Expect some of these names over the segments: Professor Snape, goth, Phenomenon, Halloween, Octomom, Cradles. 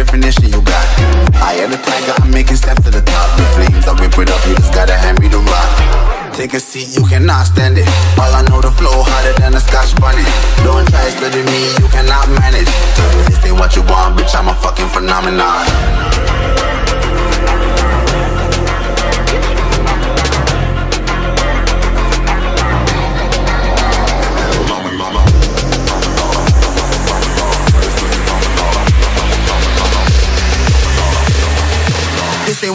definition you got. I am the tiger, I'm making steps to the top. The flames, I whip it up, you just gotta hand me the rock. Take a seat, you cannot stand it. All I know, the flow harder than a scotch bunny. Don't try studying me, you cannot manage. This ain't what you want, bitch, I'm a fucking phenomenon. This ain't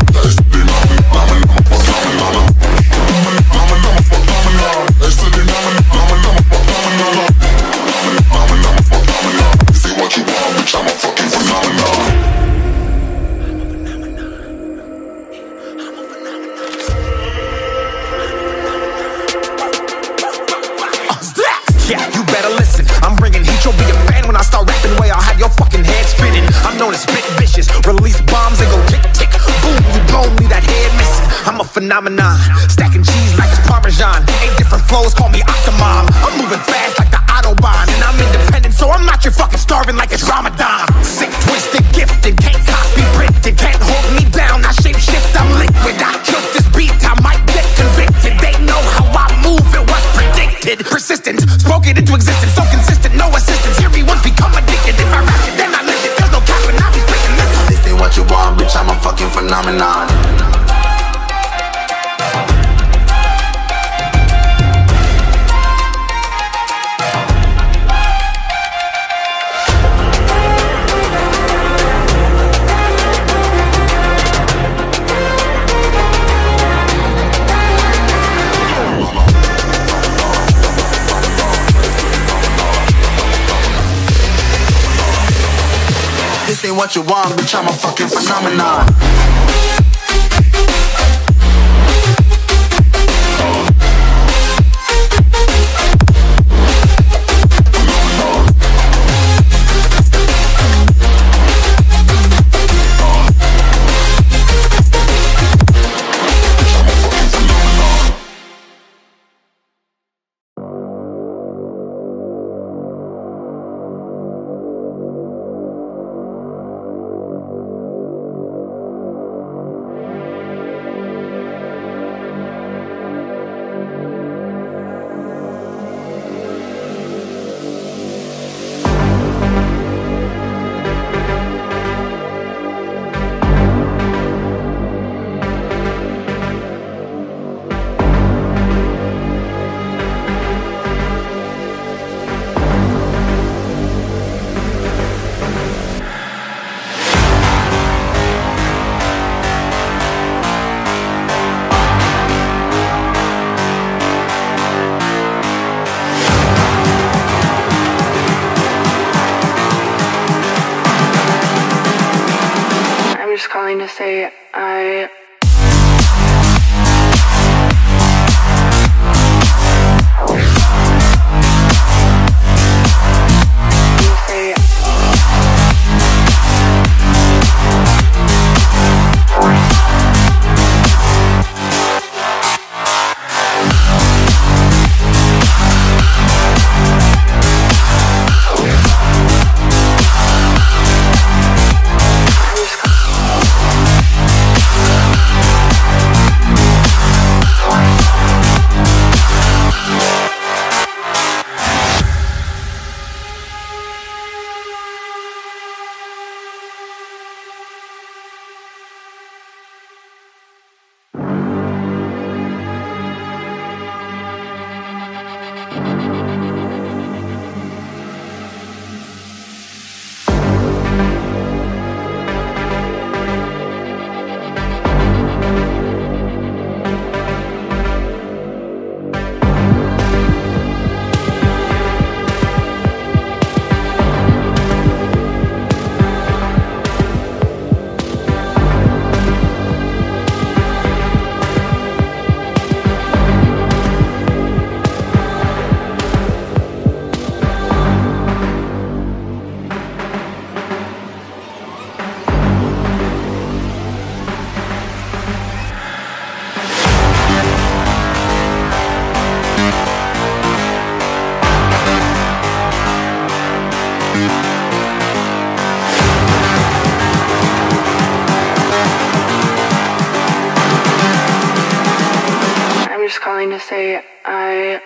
what you want, bitch, I'm a fucking phenomenon. You'll be a fan when I start rapping way I'll have your fucking head spinning. I'm known as spit vicious, release bombs and go tick tick boom, you blow me that head missing. I'm a phenomenon, stacking cheese like it's Parmesan. 8 different flows, call me Octomom. I'm moving fast like the Autobahn, and I'm independent, so I'm not your fucking starving like it's Ramadan. Sick, twisted, gifted, can't copy printed, can't hold me down. I shape shift, I'm liquid, I killed this beat, I might get convicted. They know how I move, it was predicted. Persistent, spoke it into existence, so consistent, no assistance. Bitch, I'm a fucking phenomenon. This ain't what you want, bitch, I'm a fucking phenomenon. To say I say I...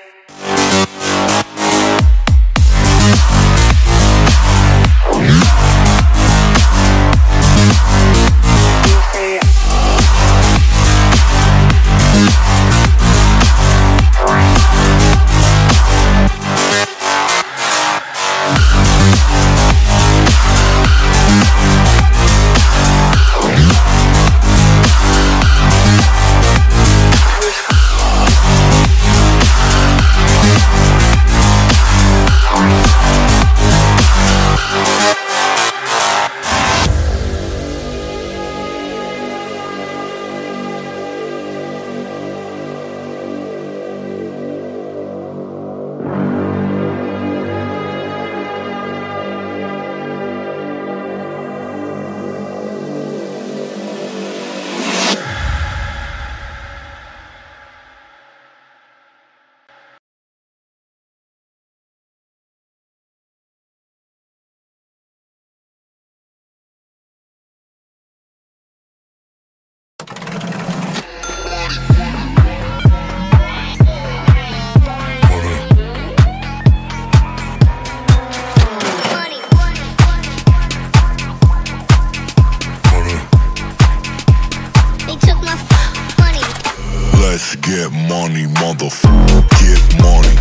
Let's get money, motherfucker. Get money.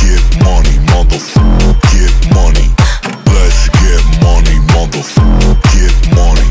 Get money, motherfucker. Get money. Let's get money, motherfucker. Get money.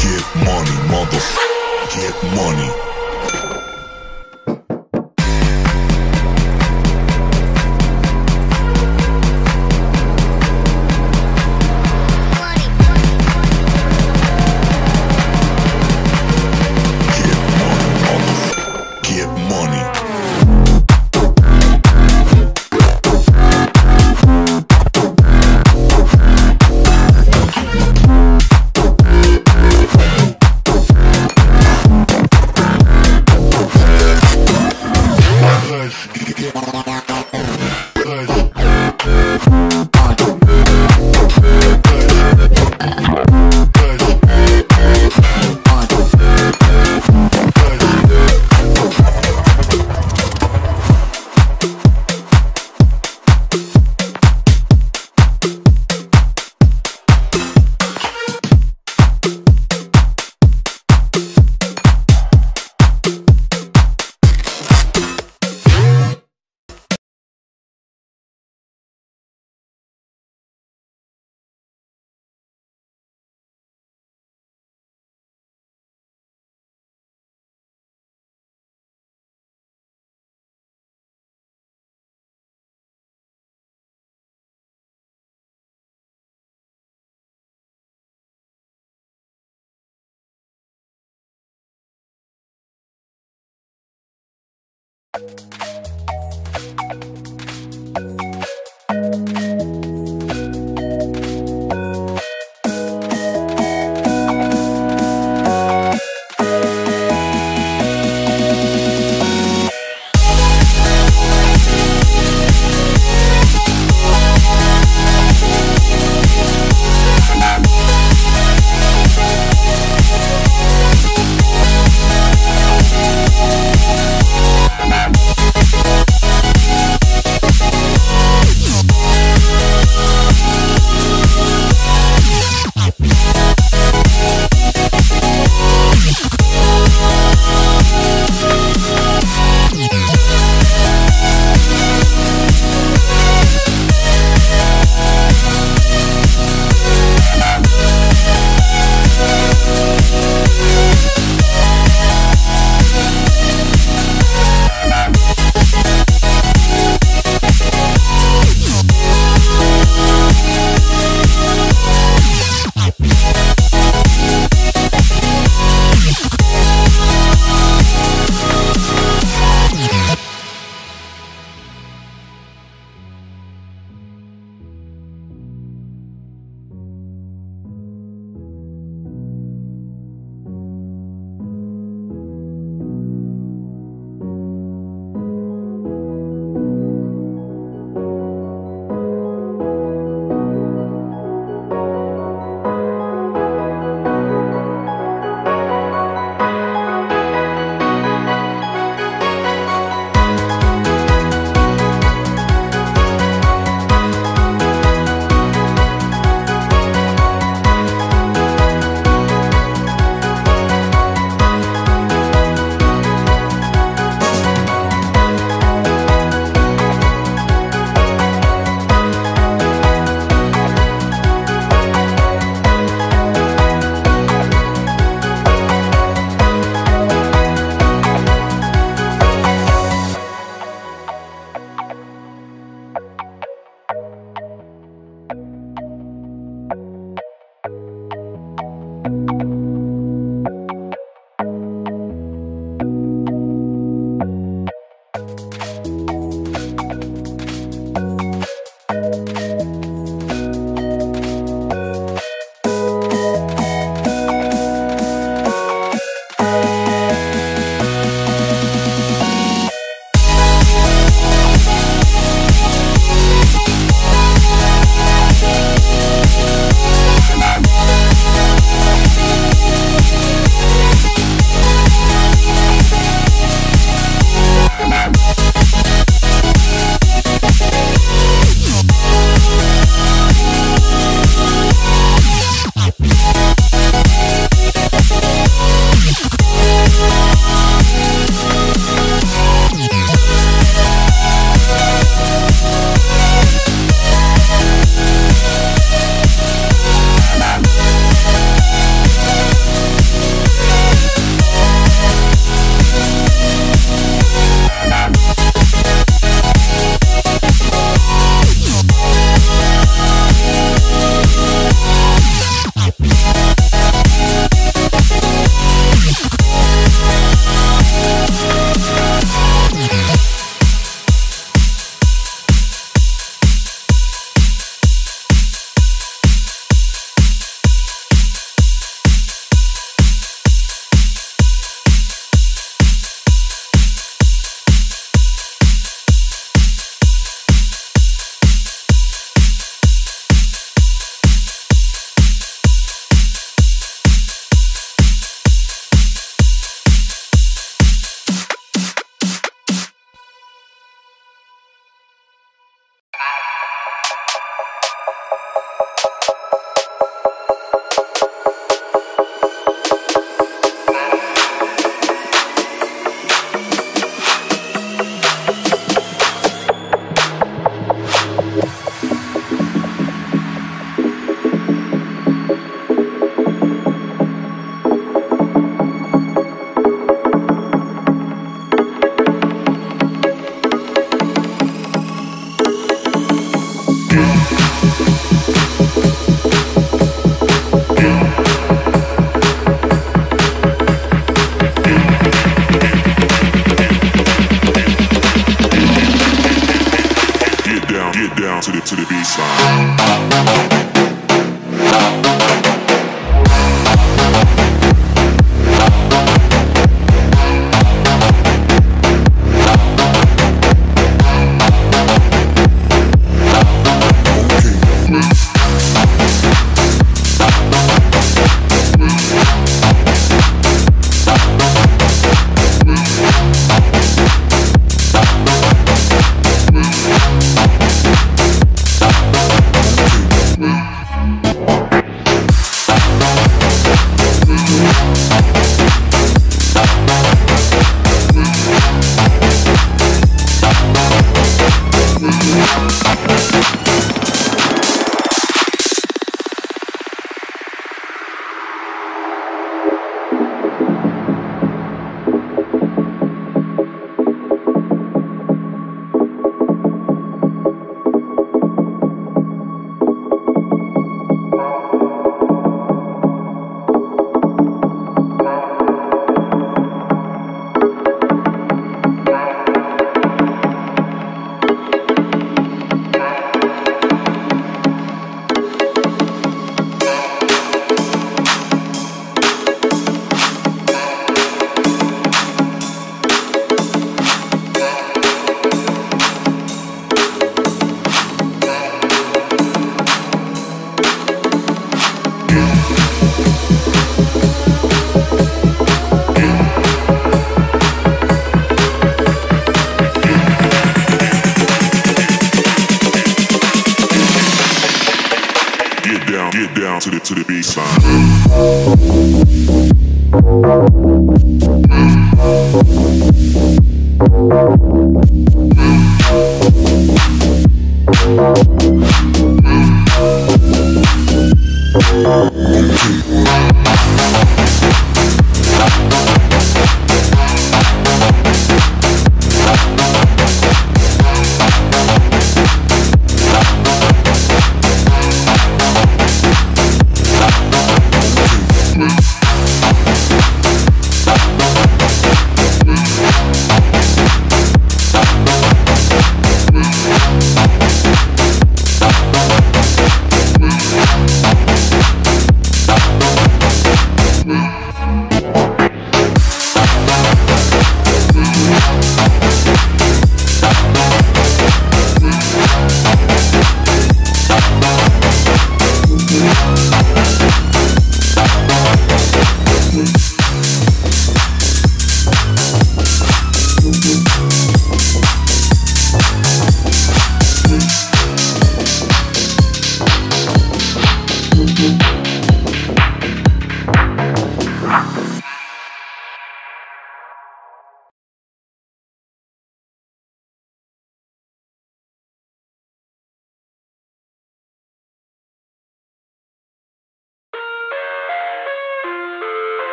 Get money, motherfucker. Get money.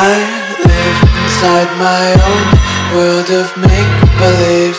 I live inside my own world of make-believe.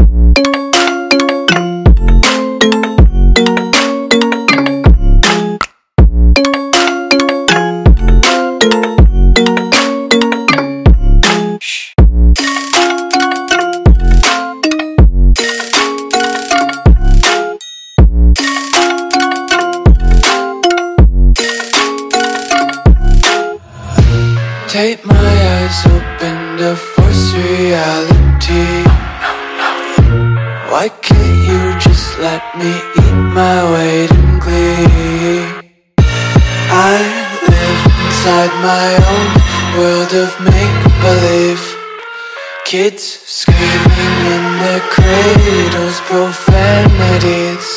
Take my eyes open to force reality. Why can't you just let me eat my weight in glee? I live inside my own world of make-believe. Kids screaming in the cradles, profanities.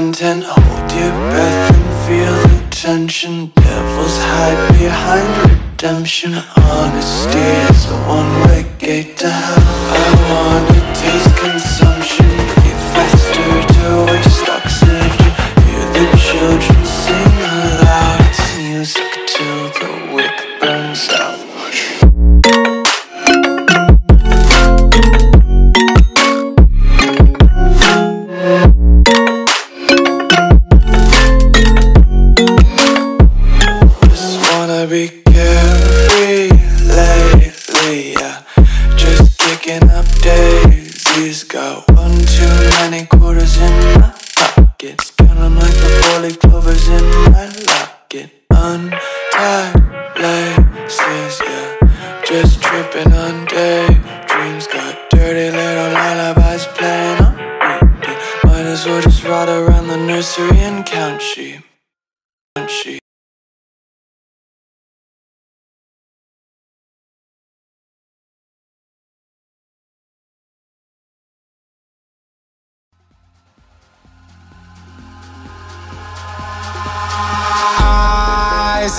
Content, hold your breath and feel the tension. Devils hide behind redemption. Honesty is a one-way gate to hell. I wanna taste consumption. Be faster to waste oxygen. Hear the children sing aloud. It's music till the wick burns out. Be carefree lately, yeah. Just picking up daisies. Got one too many quarters in my pockets. Count them like the four-leaf clovers in my locket. Untied laces, yeah. Just tripping on daydreams. Got dirty little lullabies playing on repeat. Might as well just ride around the nursery and count sheep. Eyes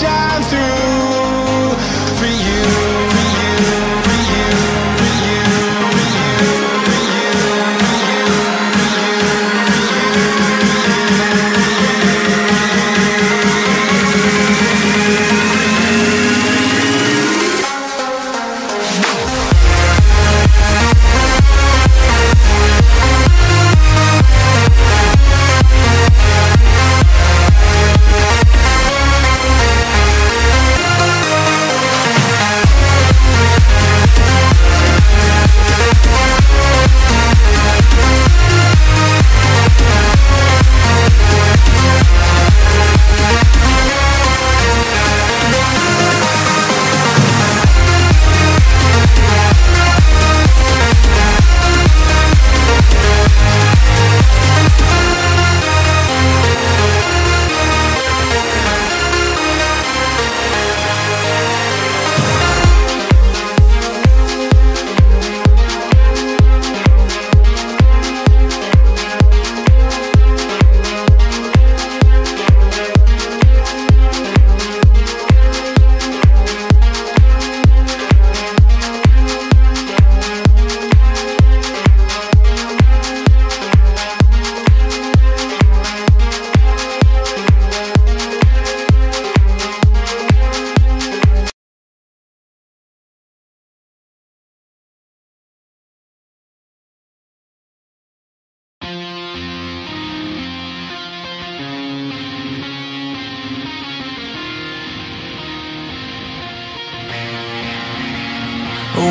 shine through for you.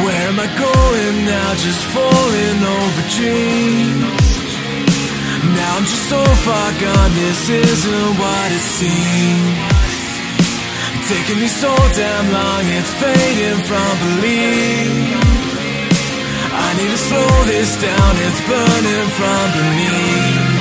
Where am I going now? Just falling over dreams. Now I'm just so far gone, this isn't what it seemed. Taking me so damn long, it's fading from belief. I need to slow this down, it's burning from beneath.